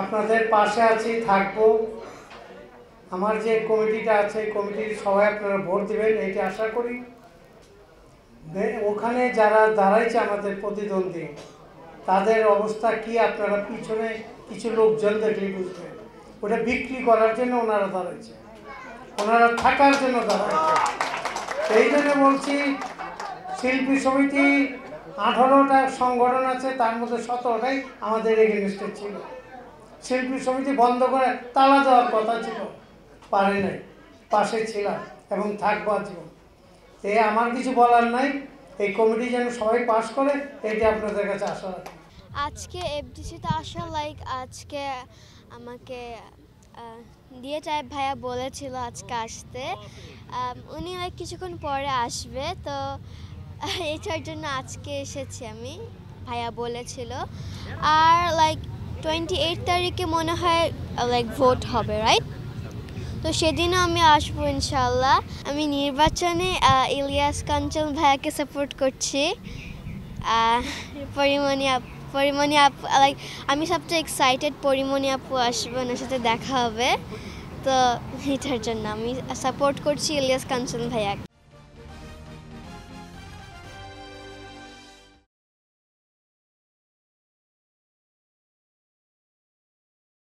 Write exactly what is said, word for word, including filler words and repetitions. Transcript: আপনাদের পাশে আছি, থাকবো। আমার যে কমিটিটা আছে কমিটির সবাই আপনারা ভোট দেবেন এটি আশা করি। ওখানে যারা দাঁড়াইছে আমাদের প্রতিদ্বন্দ্বী, তাদের অবস্থা কি আপনারা পিছনে কিছু লোকজন দেখলে বুঝবেন। ওটা বিক্রি করার জন্য ওনারা দাঁড়াইছে, ওনারা থাকার জন্য দাঁড়াইছে। এই জন্য বলছি, শিল্পী সমিতি আঠারোটা সংগঠন আছে, তার মধ্যে সতেরোটাই আমাদের এগেনস্টে ছিল। শিল্পী সমিতি বন্ধ করে তালা দেওয়ার কথা ছিল, পারে নাই, পাশে ছিলাম এবং থাকবো আজীবন। তে আমার কিছু বলার নাই, এই কমিটি যেন সবাই পাশ করে এইটা আপনাদের কাছে আশা রাখি। আজকে এফডিসিতে আসা, লাইক আজকে আমাকে দিয়ে টাইপ ভাইয়া বলেছিল আজকে আসতে, উনি লাইক কিছুক্ষণ পরে আসবে, তো এটার জন্য আজকে এসেছি আমি, ভাইয়া বলেছিল। আর লাইক টোয়েন্টি এইট তারিখে মনে হয় লাইক ভোট হবে, রাইট? তো সেদিনও আমি আসবো ইনশাল্লাহ। আমি নির্বাচনে ইলিয়াস কাঞ্চন ভাইয়াকে সাপোর্ট করছি। Porimoni up Porimoni up like আমি সবচেয়ে এক্সাইটেড, পরিমণি আপু আসবে, ওনার সাথে দেখা হবে, তো এটার জন্য আমি সাপোর্ট করছি ইলিয়াস কাঞ্চন ভাইয়াকে।